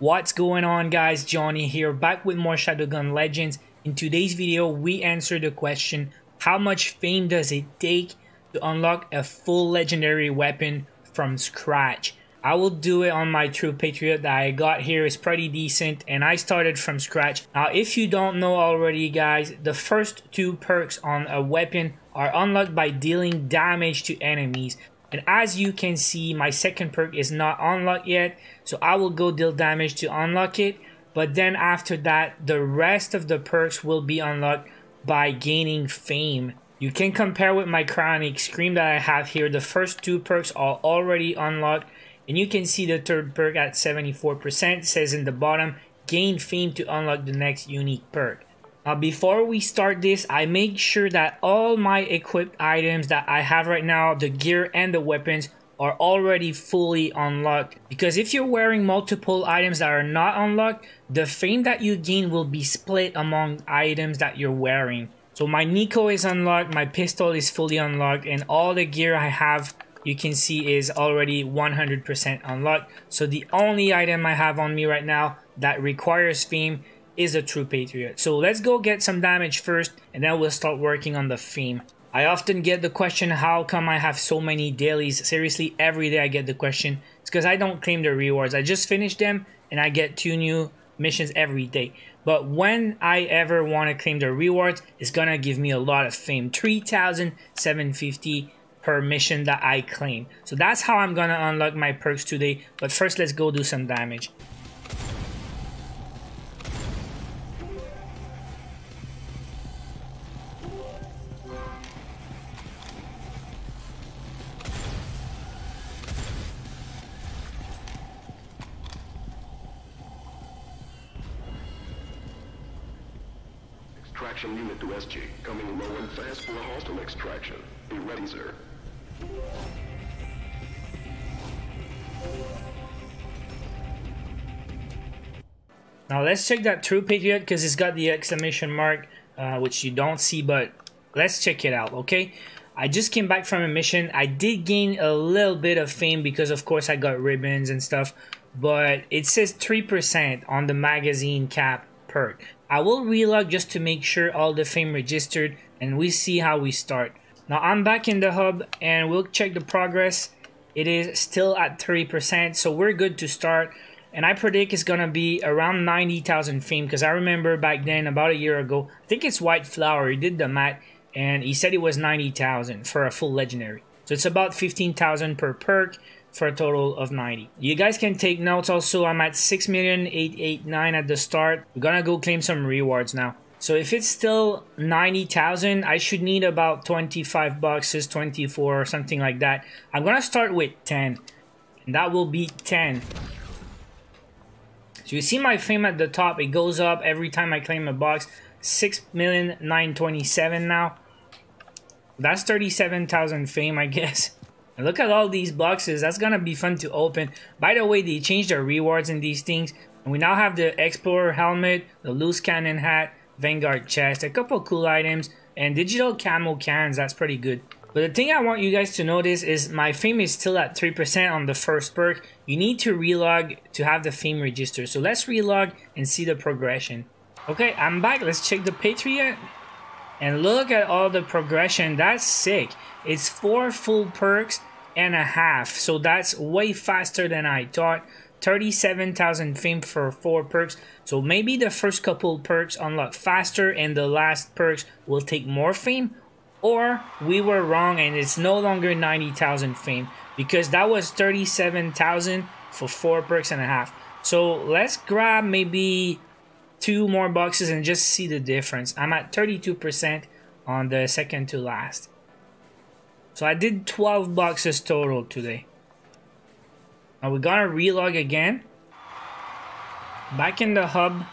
What's going on, guys? Johnny here, back with more Shadowgun Legends. In today's video, we answer the question, how much fame does it take to unlock a full legendary weapon from scratch? I will do it on my True Patriot that I got here. It's pretty decent and I started from scratch. Now, if you don't know already, guys, the first two perks on a weapon are unlocked by dealing damage to enemies. And as you can see, my second perk is not unlocked yet, so I will go deal damage to unlock it. But then after that, the rest of the perks will be unlocked by gaining fame. You can compare with my Chronic Scream that I have here. The first two perks are already unlocked, and you can see the third perk at 74%, says in the bottom, gain fame to unlock the next unique perk. Now, before we start this, I make sure that all my equipped items that I have right now, the gear and the weapons, are already fully unlocked. Because if you're wearing multiple items that are not unlocked, the fame that you gain will be split among items that you're wearing. So my Nico is unlocked, my pistol is fully unlocked, and all the gear I have, you can see, is already 100% unlocked. So the only item I have on me right now that requires fame is a True Patriot. So let's go get some damage first and then we'll start working on the theme. I often get the question, how come I have so many dailies? Seriously, every day I get the question. It's because I don't claim the rewards. I just finish them and I get 2 new missions every day. But when I ever want to claim the rewards, it's gonna give me a lot of fame, 3,750 per mission that I claim. So that's how I'm gonna unlock my perks today. But first, let's go do some damage. Extraction unit to SG, coming low and fast for hostile extraction. Be ready, sir. Now let's check that True Patriot because it's got the exclamation mark, which you don't see, but let's check it out, okay? I just came back from a mission. I did gain a little bit of fame because, of course, I got ribbons and stuff, but it says 3% on the magazine cap perk. I will relog just to make sure all the fame registered and we see how we start. Now I'm back in the hub and we'll check the progress. It is still at 3%, so we're good to start. And I predict it's gonna be around 90,000 fame because I remember back then, about a year ago, I think it's White Flower, he did the math and he said it was 90,000 for a full legendary. So it's about 15,000 per perk for a total of 90. You guys can take notes also. I'm at 6,889,000 at the start. We're gonna go claim some rewards now. So if it's still 90,000, I should need about 25 boxes, 24 or something like that. I'm gonna start with 10, and that will be 10. So you see my fame at the top, it goes up every time I claim a box. 6,927,000 now. That's 37,000 fame, I guess. And look at all these boxes. That's gonna be fun to open. By the way, they changed their rewards in these things. And we now have the Explorer helmet, the loose cannon hat, Vanguard chest, a couple cool items, and digital camo cans. That's pretty good. But the thing I want you guys to notice is my fame is still at 3% on the first perk. You need to relog to have the fame register. So let's relog and see the progression. Okay, I'm back. Let's check the Patriot. And look at all the progression. That's sick. It's 4 full perks and a half. So that's way faster than I thought. 37,000 fame for 4 perks. So maybe the first couple perks unlock faster and the last perks will take more fame. Or we were wrong and it's no longer 90,000 fame. Because that was 37,000 for 4 perks and a half. So let's grab maybe 2 more boxes and just see the difference. I'm at 32% on the second to last. So I did 12 boxes total today. Now we're gonna relog again. Back in the hub.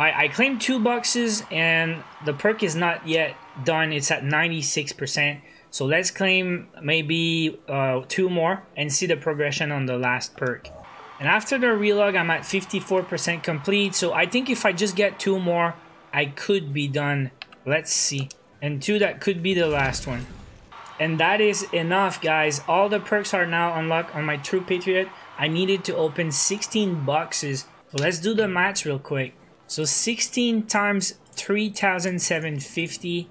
I claimed 2 boxes and the perk is not yet done. It's at 96%. So let's claim maybe 2 more and see the progression on the last perk. And after the relog, I'm at 54% complete. So I think if I just get 2 more, I could be done. Let's see. And 2, that could be the last one. And that is enough, guys. All the perks are now unlocked on my True Patriot. I needed to open 16 boxes. Let's do the math real quick. So 16 times 3,750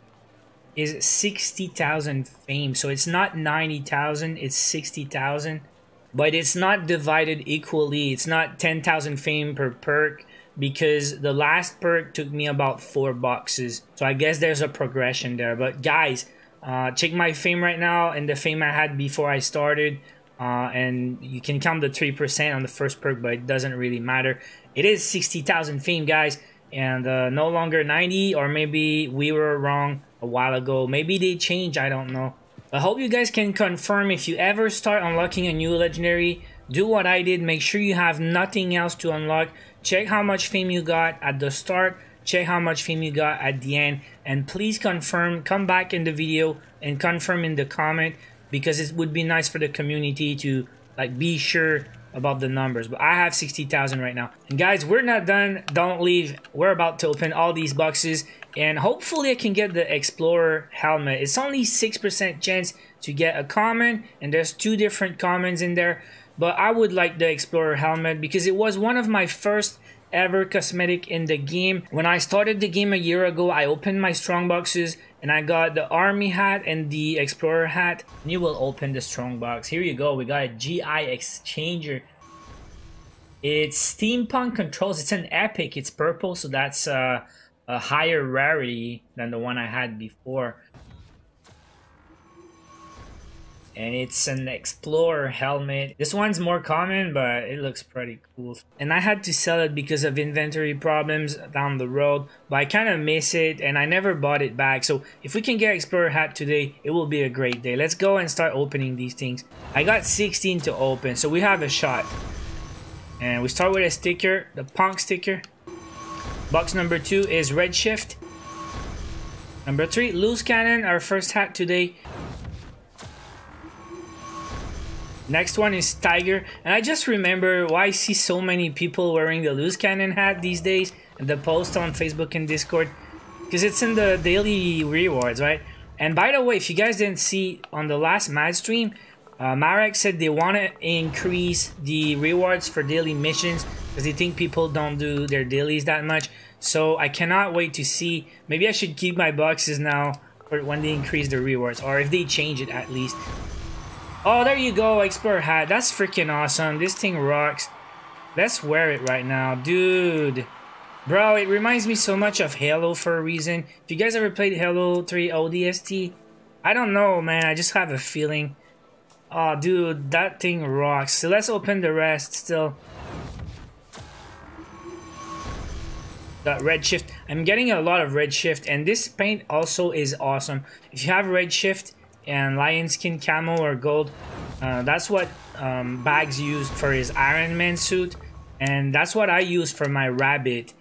is 60,000 fame. So it's not 90,000, it's 60,000. But it's not divided equally. It's not 10,000 fame per perk, because the last perk took me about 4 boxes. So I guess there's a progression there. But guys, check my fame right now and the fame I had before I started. And you can count the 3% on the first perk, but it doesn't really matter. It is 60,000 fame, guys, and no longer 90, or maybe we were wrong a while ago. Maybe they changed, I don't know. I hope you guys can confirm if you ever start unlocking a new legendary. Do what I did, make sure you have nothing else to unlock. Check how much fame you got at the start, check how much fame you got at the end, and please confirm, come back in the video and confirm in the comment, because it would be nice for the community to like be sure about the numbers. But I have 60,000 right now. And guys, we're not done. Don't leave. We're about to open all these boxes, and hopefully I can get the Explorer helmet. It's only 6% chance to get a common, and there's 2 different commons in there. But I would like the Explorer helmet because it was one of my first ever cosmetic in the game. When I started the game a year ago, I opened my strong boxes and I got the army hat and the explorer hat. And you will open the strong box. Here you go, we got a GI Exchanger. It's steampunk controls. It's an epic. It's purple, so that's a higher rarity than the one I had before. And it's an Explorer helmet. This one's more common, but it looks pretty cool. And I had to sell it because of inventory problems down the road, but I kind of miss it and I never bought it back. So if we can get Explorer hat today, it will be a great day. Let's go and start opening these things. I got 16 to open, so we have a shot. And we start with a sticker, the punk sticker. Box number 2 is Redshift. Number 3, Loose Cannon, our first hat today. Next one is Tiger, and I just remember why I see so many people wearing the Loose Cannon hat these days, and the post on Facebook and Discord, because it's in the daily rewards, right? And by the way, if you guys didn't see on the last mad stream, Marek said they want to increase the rewards for daily missions because they think people don't do their dailies that much. So I cannot wait to see. Maybe I should keep my boxes now for when they increase the rewards, or if they change it at least. Oh, there you go, Explorer hat. That's freaking awesome. This thing rocks. Let's wear it right now, dude. Bro, it reminds me so much of Halo for a reason. If you guys ever played Halo 3 ODST, I don't know, man. I just have a feeling. Oh, dude, that thing rocks. So let's open the rest still. Got Redshift. I'm getting a lot of Redshift, and this paint also is awesome. If you have Redshift and lion skin camo or gold, that's what Bags used for his Iron Man suit, and that's what I used for my rabbit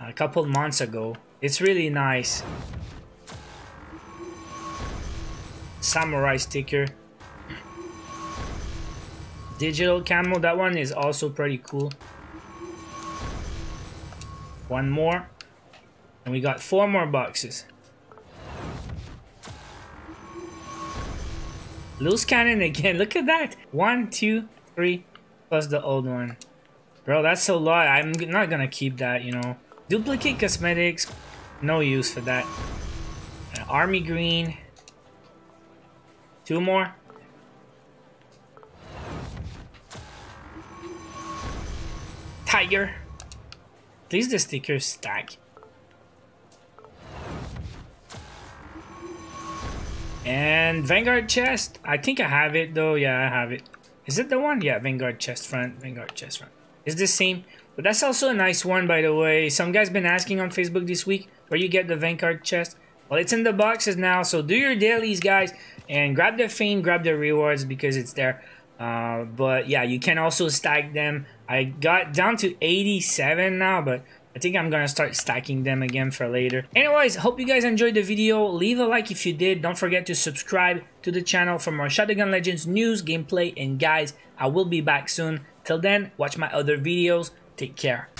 a couple months ago. It's really nice. Samurai sticker, digital camo, that one is also pretty cool. One more, and we got 4 more boxes. Loose Cannon again, look at that. 1, 2, 3 plus the old one. Bro, that's a lot. I'm not gonna keep that, you know. Duplicate cosmetics, no use for that. Army green. 2 more. Tiger. At least the stickers stack. And Vanguard chest, I think I have it though. Yeah, I have it. Is it the one? Yeah, Vanguard chest front, Vanguard chest front. It's the same, but that's also a nice one, by the way. Some guys been asking on Facebook this week where you get the Vanguard chest. Well, it's in the boxes now, so do your dailies, guys, and grab the fame, grab the rewards, because it's there. But yeah, you can also stack them. I got down to 87 now, but I think I'm gonna start stacking them again for later. Anyways, hope you guys enjoyed the video. Leave a like if you did. Don't forget to subscribe to the channel for more Shadowgun Legends news, gameplay, and guys, I will be back soon. Till then, watch my other videos. Take care.